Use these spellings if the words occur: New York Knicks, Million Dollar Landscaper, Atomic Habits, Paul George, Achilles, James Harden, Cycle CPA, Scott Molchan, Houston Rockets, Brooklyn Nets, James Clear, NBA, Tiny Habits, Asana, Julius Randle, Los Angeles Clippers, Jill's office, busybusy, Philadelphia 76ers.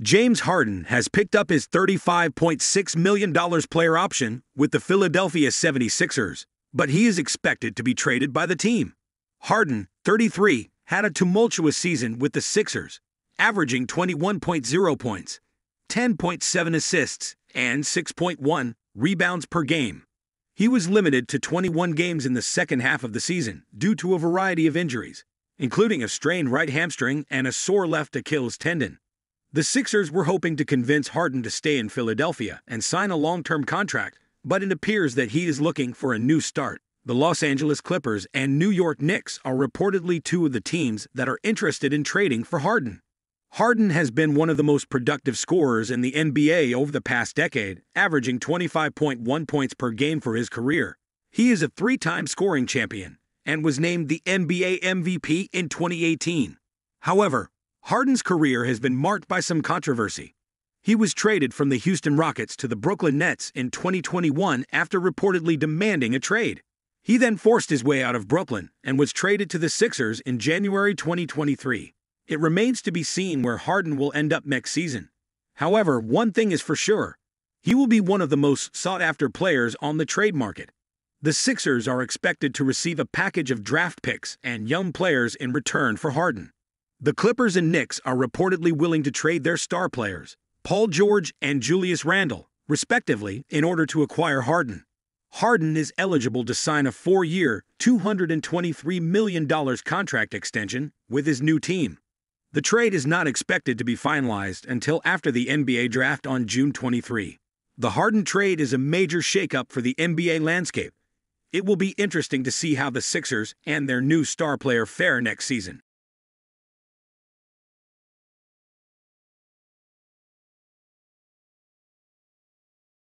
James Harden has picked up his $35.6 million player option with the Philadelphia 76ers, but he is expected to be traded by the team. Harden, 33, had a tumultuous season with the Sixers, averaging 21.0 points, 10.7 assists, and 6.1 rebounds per game. He was limited to 21 games in the second half of the season due to a variety of injuries, including a strained right hamstring and a sore left Achilles tendon. The Sixers were hoping to convince Harden to stay in Philadelphia and sign a long-term contract, but it appears that he is looking for a new start. The Los Angeles Clippers and New York Knicks are reportedly two of the teams that are interested in trading for Harden. Harden has been one of the most productive scorers in the NBA over the past decade, averaging 25.1 points per game for his career. He is a three-time scoring champion and was named the NBA MVP in 2018. However, Harden's career has been marked by some controversy. He was traded from the Houston Rockets to the Brooklyn Nets in 2021 after reportedly demanding a trade. He then forced his way out of Brooklyn and was traded to the Sixers in January 2023. It remains to be seen where Harden will end up next season. However, one thing is for sure: he will be one of the most sought-after players on the trade market. The Sixers are expected to receive a package of draft picks and young players in return for Harden. The Clippers and Knicks are reportedly willing to trade their star players, Paul George and Julius Randle, respectively, in order to acquire Harden. Harden is eligible to sign a four-year, $223 million contract extension with his new team. The trade is not expected to be finalized until after the NBA draft on June 23. The Harden trade is a major shakeup for the NBA landscape. It will be interesting to see how the Sixers and their new star player fare next season.